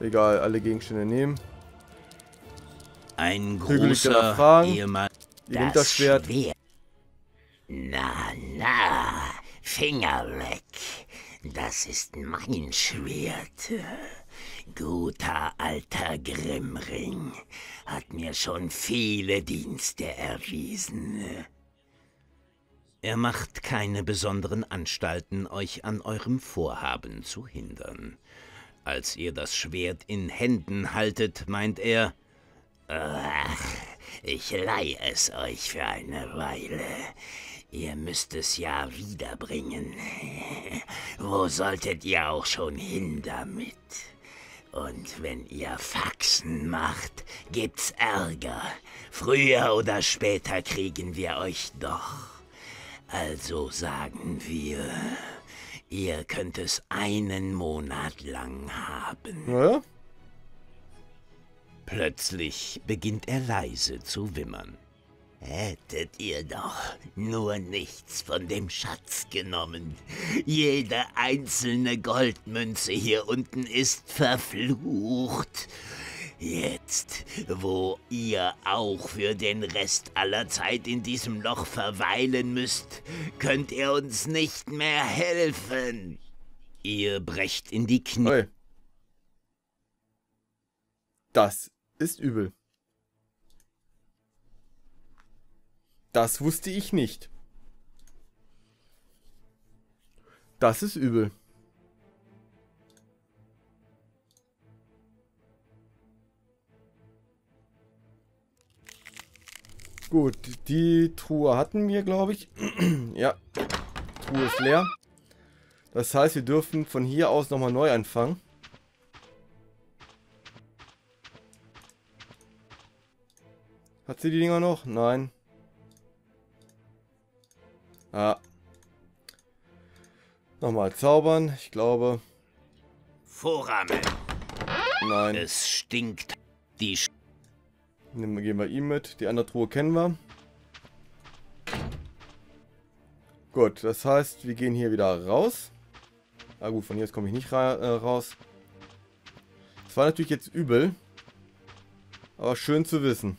Egal, alle Gegenstände nehmen. Ein großer Ehemann. Ihr nehmt das Schwert. Na, na, Finger weg. Das ist mein Schwert. Guter alter Grimmring hat mir schon viele Dienste erwiesen. Er macht keine besonderen Anstalten, euch an eurem Vorhaben zu hindern. Als ihr das Schwert in Händen haltet, meint er, ach, ich leihe es euch für eine Weile. Ihr müsst es ja wiederbringen. Wo solltet ihr auch schon hin damit? Und wenn ihr Faxen macht, gibt's Ärger. Früher oder später kriegen wir euch doch. Also sagen wir... Ihr könnt es einen Monat lang haben. Ja? Plötzlich beginnt er leise zu wimmern. Hättet ihr doch nur nichts von dem Schatz genommen. Jede einzelne Goldmünze hier unten ist verflucht. Jetzt, wo ihr auch für den Rest aller Zeit in diesem Loch verweilen müsst, könnt ihr uns nicht mehr helfen. Ihr brecht in die Knie. Oi. Das ist übel. Das wusste ich nicht. Das ist übel. Gut, die Truhe hatten wir, glaube ich. Ja, Truhe ist leer. Das heißt, wir dürfen von hier aus nochmal neu anfangen. Hat sie die Dinger noch? Nein. Ah. Nochmal zaubern, ich glaube. Vorrahmen. Nein. Es stinkt. Die gehen wir ihm mit. Die andere Truhe kennen wir. Gut, das heißt, wir gehen hier wieder raus. Ah gut, von hier komme ich nicht raus. Das war natürlich jetzt übel. Aber schön zu wissen.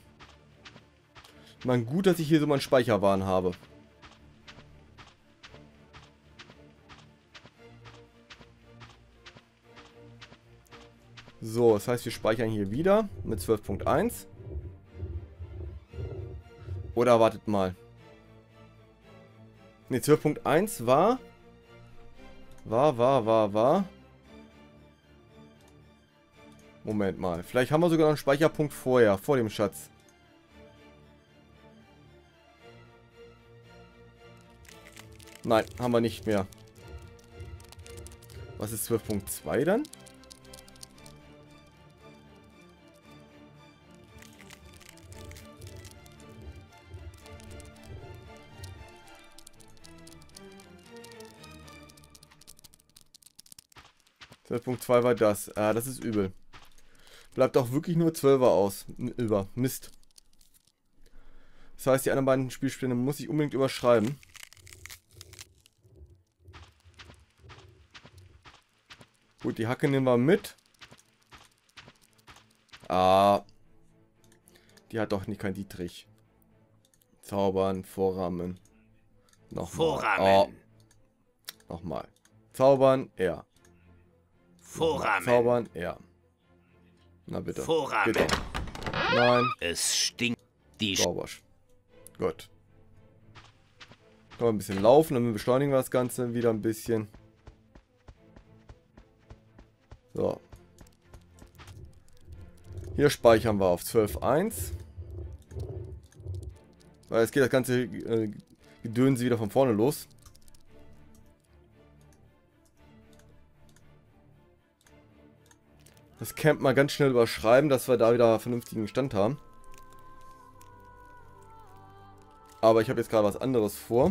Ich meine, gut, dass ich hier so meinen Speicherwahn habe. So, das heißt, wir speichern hier wieder mit 12.1. Oder wartet mal. Ne, 12.1 war. Moment mal. Vielleicht haben wir sogar noch einen Speicherpunkt vorher, vor dem Schatz. Nein, haben wir nicht mehr. Was ist 12.2 dann? Punkt 2 war das. Ah, das ist übel. Bleibt auch wirklich nur 12er aus. Über. Mist. Das heißt, die anderen beiden Spielstände muss ich unbedingt überschreiben. Gut, die Hacke nehmen wir mit. Ah. Die hat doch nicht kein Dietrich. Zaubern, Vorrahmen. Nochmal. Vorrahmen. Oh. Nochmal. Zaubern, ja. Vorrahmen. Zaubern, ja. Na bitte. Vorrahmen. Bitte. Nein. Es stinkt die Zaubersch. Gut. Können wir ein bisschen laufen, dann beschleunigen wir das Ganze wieder ein bisschen. So. Hier speichern wir auf 12.1. Weil jetzt geht das ganze Gedönse wieder von vorne los. Das Camp mal ganz schnell überschreiben, dass wir da wieder einen vernünftigen Stand haben. Aber ich habe jetzt gerade was anderes vor.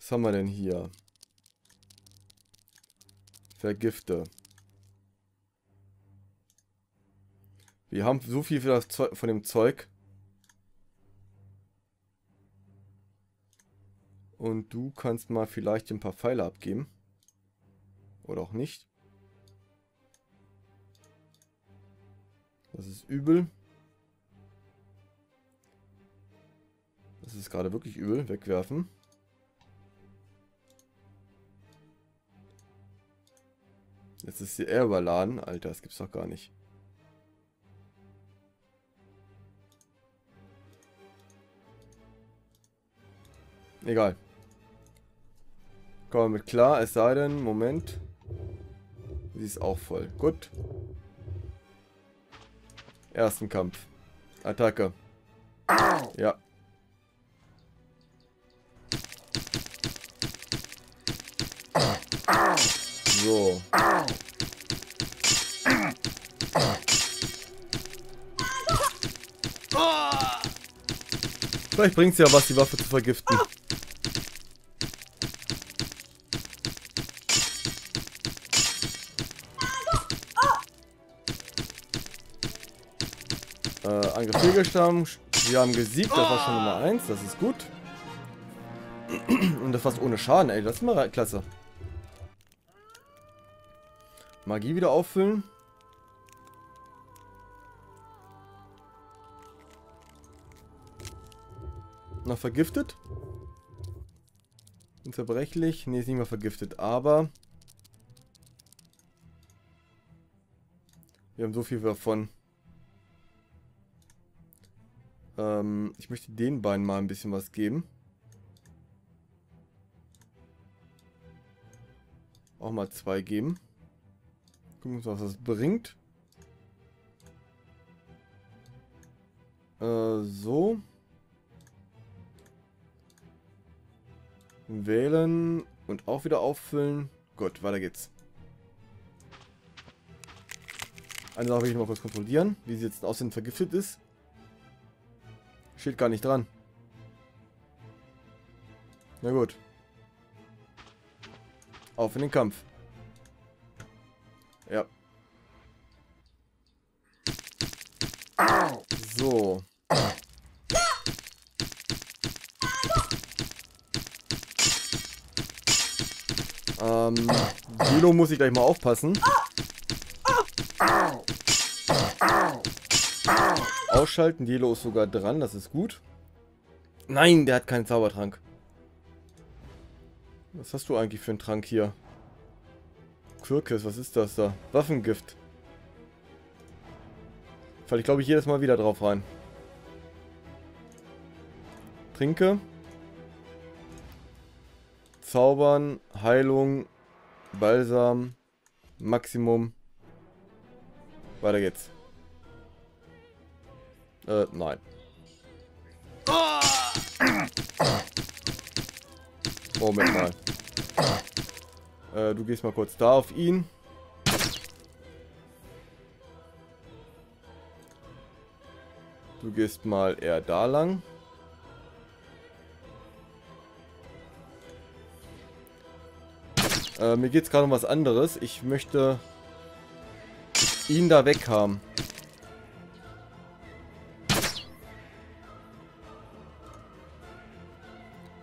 Was haben wir denn hier? Vergifte. Wir haben so viel von dem Zeug. Und du kannst mal vielleicht ein paar Pfeile abgeben. Oder auch nicht. Das ist übel. Das ist gerade wirklich übel. Wegwerfen. Jetzt ist hier eher überladen. Alter, das gibt's doch gar nicht. Egal. Kommen wir mit klar, es sei denn, Moment. Sie ist auch voll. Gut. Ersten Kampf. Attacke. Au. Ja. Au. So. Au. Vielleicht bringt es ja was, die Waffe zu vergiften. Angriff Fehlgeschlagen. Wir haben gesiegt, das war schon Nummer 1, das ist gut. Und das fast ohne Schaden, ey, das ist mal klasse. Magie wieder auffüllen. Noch vergiftet. Unzerbrechlich. Ne, ist nicht mehr vergiftet, aber... Wir haben so viel davon. Ich möchte den beiden mal ein bisschen was geben. Auch mal 2 geben. Gucken wir uns, was das bringt. So. Wählen und auch wieder auffüllen. Gut, weiter geht's. Eine Sache will ich mal kurz kontrollieren, wie sie jetzt aussehen vergiftet ist. Steht gar nicht dran. Na gut. Auf in den Kampf. Ja. So. Dilo muss ich gleich mal aufpassen. Ausschalten, Dilo ist sogar dran, das ist gut. Nein, der hat keinen Zaubertrank. Was hast du eigentlich für einen Trank hier? Kirkes, was ist das da? Waffengift. Falle ich glaube ich jedes Mal wieder drauf rein. Trinke. Zaubern, Heilung, Balsam, Maximum. Weiter geht's. Nein. Moment mal. Du gehst mal kurz da auf ihn. Du gehst mal eher da lang. Mir geht es gerade um was anderes. Ich möchte ihn da weg haben.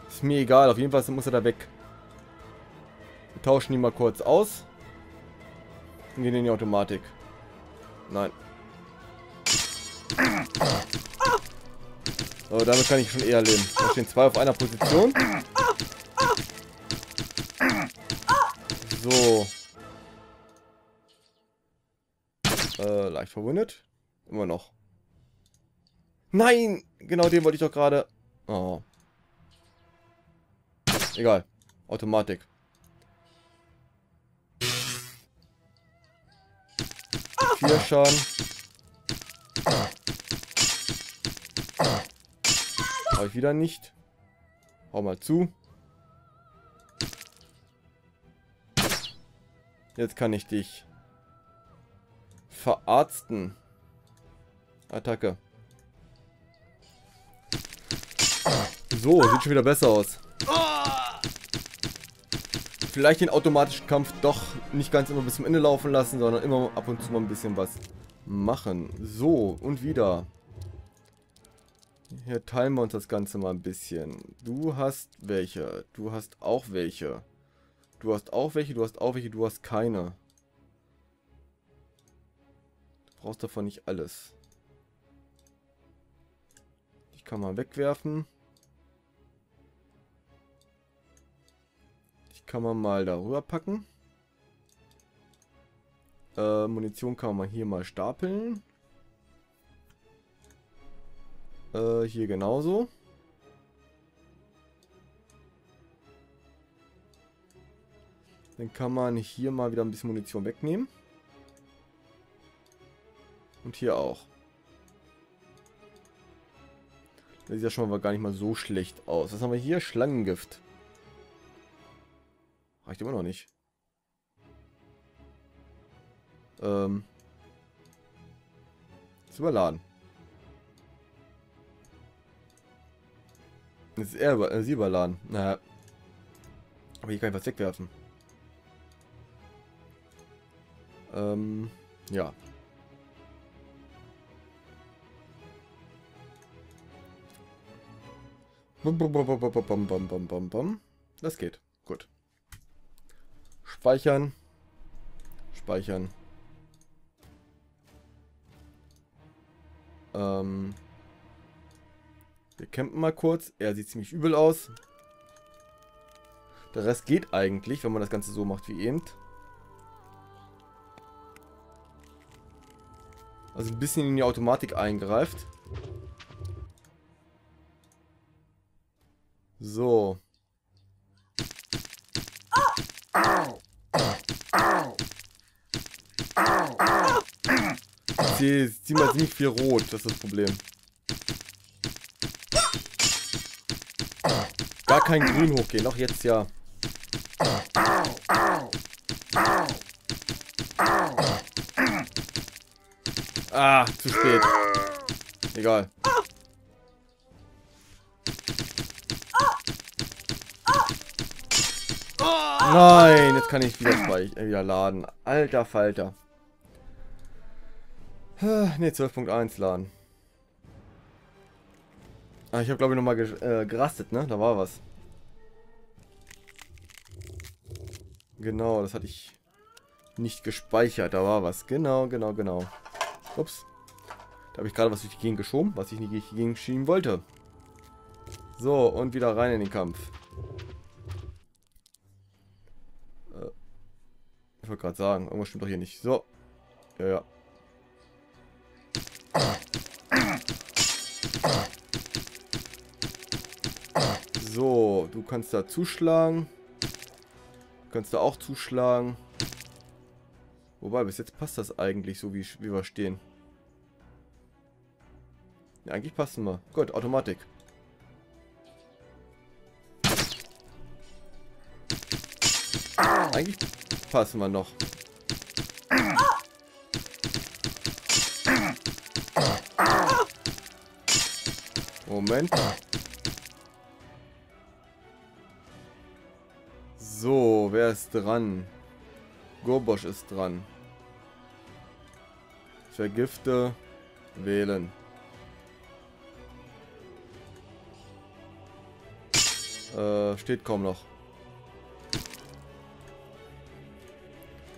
Ist mir egal. Auf jeden Fall muss er da weg. Wir tauschen ihn mal kurz aus. Und gehen in die Automatik. Nein. So, damit kann ich schon eher leben. Da stehen 2 auf einer Position. So. Leicht verwundet. Immer noch. Nein! Genau den wollte ich doch gerade. Oh. Egal. Automatik. Ah. 4 Schaden. Habe ich wieder nicht. Hau mal zu. Jetzt kann ich dich verarzten. Attacke. So, sieht schon wieder besser aus. Vielleicht den automatischen Kampf doch nicht ganz immer bis zum Ende laufen lassen, sondern immer ab und zu mal ein bisschen was machen. So, und wieder. Hier teilen wir uns das Ganze mal ein bisschen. Du hast welche. Du hast auch welche. Du hast auch welche, du hast auch welche, du hast keine. Du brauchst davon nicht alles. Die kann man wegwerfen. Die kann man mal darüber packen. Munition kann man hier mal stapeln. Hier genauso. Dann kann man hier mal wieder ein bisschen Munition wegnehmen. Und hier auch. Das sieht ja schon mal gar nicht mal so schlecht aus. Was haben wir hier? Schlangengift. Reicht immer noch nicht. Ist überladen. Ist er überladen. Naja. Aber hier kann ich was wegwerfen. Ja. Das geht. Gut. Speichern. Speichern. Wir campen mal kurz. Er sieht ziemlich übel aus. Der Rest geht eigentlich, wenn man das Ganze so macht wie eben. Also ein bisschen in die Automatik eingreift. So. Sie ziehen mal ziemlich viel rot, das ist das Problem. Gar kein Grün hochgehen, auch jetzt ja. Ah, zu spät. Egal. Nein, jetzt kann ich wieder laden. Alter Falter. Ne, 12.1 laden. Ah, ich habe glaube ich nochmal gerastet, ne? Da war was. Genau, das hatte ich nicht gespeichert. Da war was. Genau. Ups. Da habe ich gerade was durch die Gegend geschoben, was ich nicht durch die Gegend schieben wollte. So, und wieder rein in den Kampf. Ich wollte gerade sagen, irgendwas stimmt doch hier nicht. So. Ja. So, du kannst da zuschlagen. Du kannst da auch zuschlagen. Wobei, bis jetzt passt das eigentlich so, wie wir stehen. Ja, eigentlich passen wir. Gut, Automatik. Eigentlich passen wir noch. Moment. So, wer ist dran? Gorbosch ist dran. Vergifte, wählen. Steht kaum noch.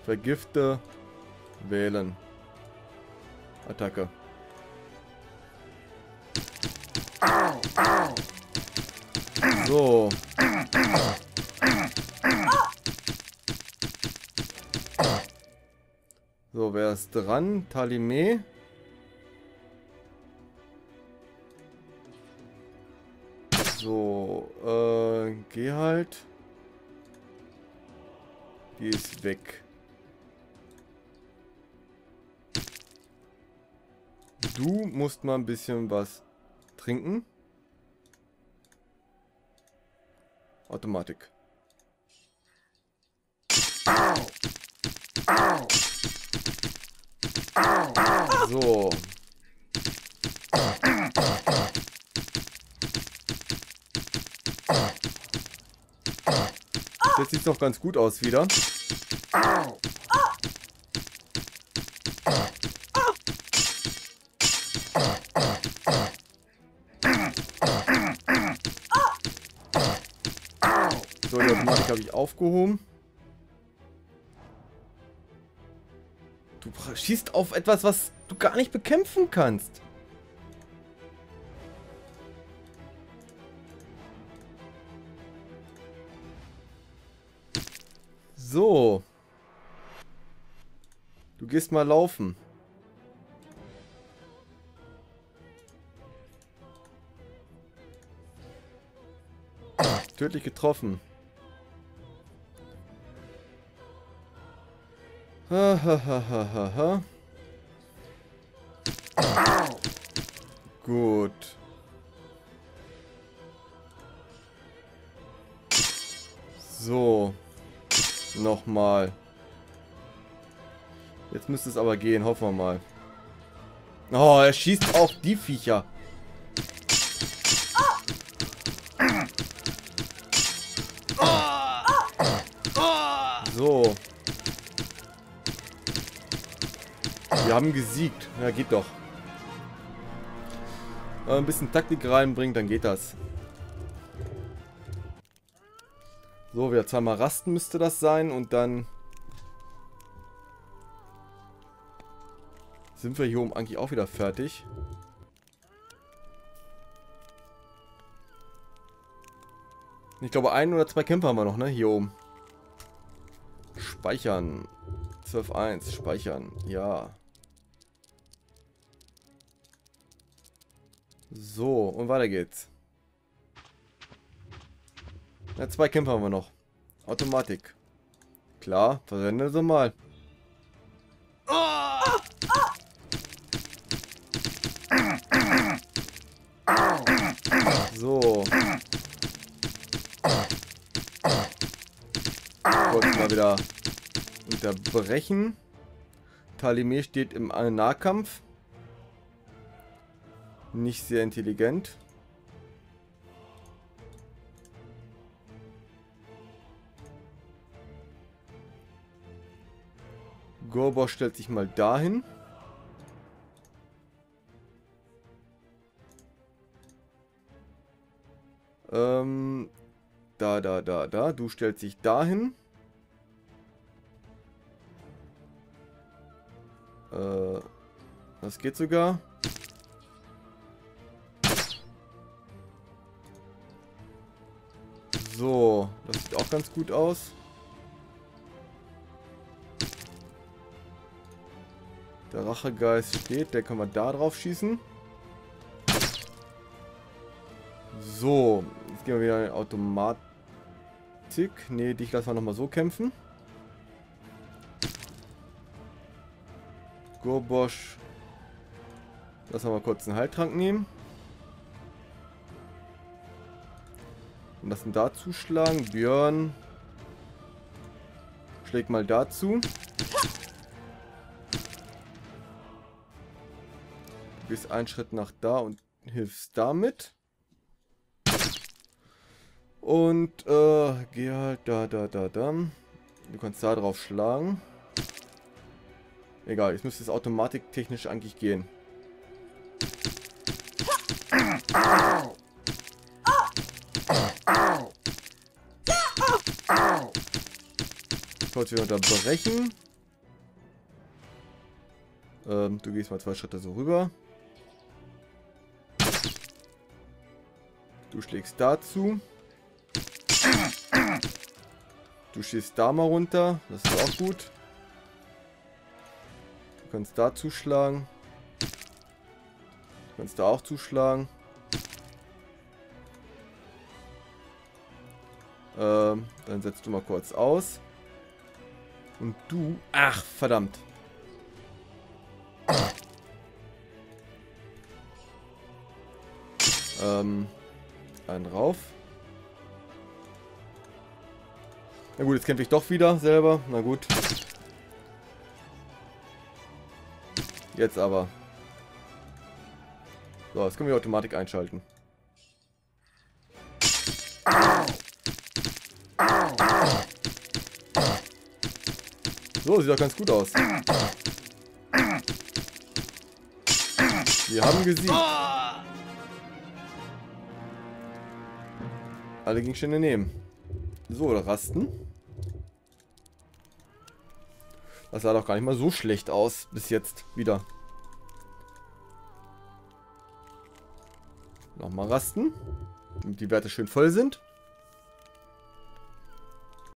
Vergifte, wählen. Attacke. So. So, wer ist dran? Talime. So, geh halt. Die ist weg. Du musst mal ein bisschen was trinken. Automatik. So. Jetzt sieht es doch ganz gut aus wieder. So, die Automatik habe ich aufgehoben. Du schießt auf etwas, was du gar nicht bekämpfen kannst. So. Du gehst mal laufen. Tödlich getroffen. Ha. Gut. So. Nochmal. Jetzt müsste es aber gehen, hoffen wir mal. Oh, er schießt auch die Viecher. So. Wir haben gesiegt. Ja, geht doch. Wenn man ein bisschen Taktik reinbringt, dann geht das. So, wir zweimal rasten müsste das sein und dann sind wir hier oben eigentlich auch wieder fertig. Ich glaube, 1 oder 2 Kämpfer haben wir noch, ne? Hier oben. Speichern. 12.1. Speichern. Ja. So, und weiter geht's. Ja, 2 Kämpfer haben wir noch. Automatik. Klar, verwenden wir mal. So. Kurz mal wieder unterbrechen. Talimé steht im Nahkampf. Nicht sehr intelligent. Gorbor stellt sich mal dahin. Da. Du stellst dich dahin. Das geht sogar. So, das sieht auch ganz gut aus. Der Rachegeist steht, der kann man da drauf schießen. So, jetzt gehen wir wieder in die Automatik. Ne, dich lassen wir nochmal so kämpfen. Gorbosch. Lass mal kurz einen Heiltrank nehmen. Und das dann da zuschlagen. Björn. Schläg mal dazu. Du gehst einen Schritt nach da und hilfst damit. Und geh halt da. Du kannst da drauf schlagen. Egal, jetzt müsste es automatiktechnisch eigentlich gehen. Kurz wieder unterbrechen. Du gehst mal 2 Schritte so rüber. Du schlägst dazu. Du schießt da mal runter. Das ist auch gut. Du kannst da zuschlagen. Du kannst da auch zuschlagen. Dann setzt du mal kurz aus. Und du... Ach, verdammt. Einen rauf. Na gut, jetzt kämpfe ich doch wieder selber. Na gut. Jetzt aber. So, jetzt können wir die Automatik einschalten. So, sieht doch ganz gut aus. Wir haben gesiegt. Alle Gegenstände nehmen. So, oder rasten. Das sah doch gar nicht mal so schlecht aus bis jetzt wieder. Nochmal rasten, damit die Werte schön voll sind.